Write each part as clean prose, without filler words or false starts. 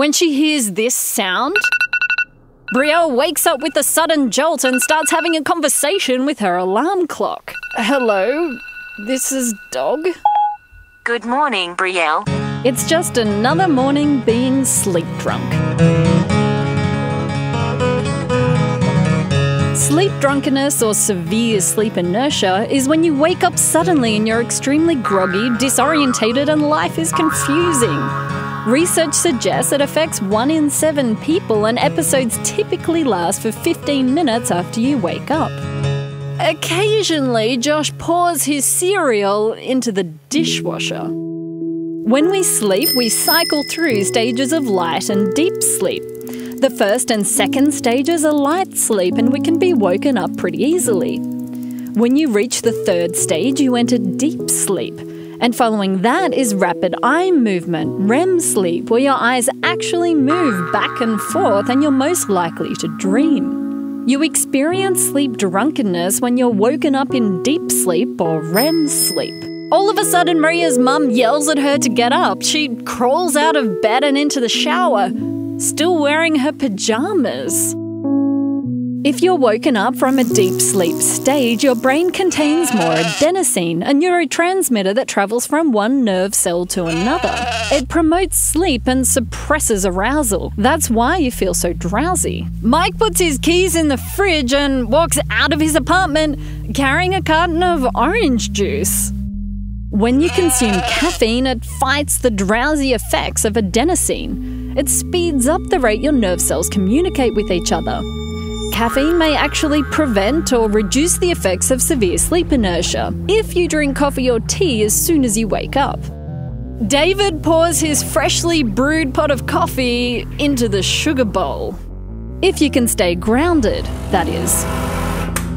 When she hears this sound, Brielle wakes up with a sudden jolt and starts having a conversation with her alarm clock. Hello, this is Dog. Good morning, Brielle. It's just another morning being sleep drunk. Sleep drunkenness or severe sleep inertia is when you wake up suddenly and you're extremely groggy, disorientated, and life is confusing. Research suggests it affects 1 in 7 people, and episodes typically last for 15 minutes after you wake up. Occasionally, Josh pours his cereal into the dishwasher. When we sleep, we cycle through stages of light and deep sleep. The first and second stages are light sleep, and we can be woken up pretty easily. When you reach the third stage, you enter deep sleep. And following that is rapid eye movement, REM sleep, where your eyes actually move back and forth and you're most likely to dream. You experience sleep drunkenness when you're woken up in deep sleep or REM sleep. All of a sudden, Maria's mum yells at her to get up. She crawls out of bed and into the shower, still wearing her pajamas. If you're woken up from a deep sleep stage, your brain contains more adenosine, a neurotransmitter that travels from one nerve cell to another. It promotes sleep and suppresses arousal. That's why you feel so drowsy. Mike puts his keys in the fridge and walks out of his apartment carrying a carton of orange juice. When you consume caffeine, it fights the drowsy effects of adenosine. It speeds up the rate your nerve cells communicate with each other. Caffeine may actually prevent or reduce the effects of severe sleep inertia if you drink coffee or tea as soon as you wake up. David pours his freshly brewed pot of coffee into the sugar bowl. If you can stay grounded, that is.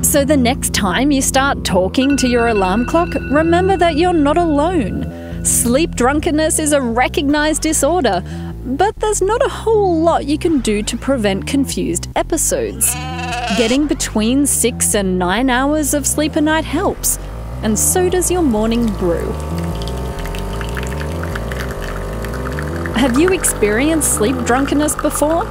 So the next time you start talking to your alarm clock, remember that you're not alone. Sleep drunkenness is a recognized disorder, but there's not a whole lot you can do to prevent confused episodes. Getting between 6 and 9 hours of sleep a night helps, and so does your morning brew. Have you experienced sleep drunkenness before?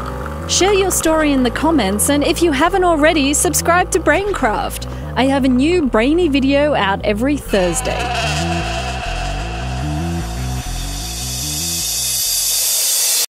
Share your story in the comments, and if you haven't already, subscribe to BrainCraft. I have a new brainy video out every Thursday.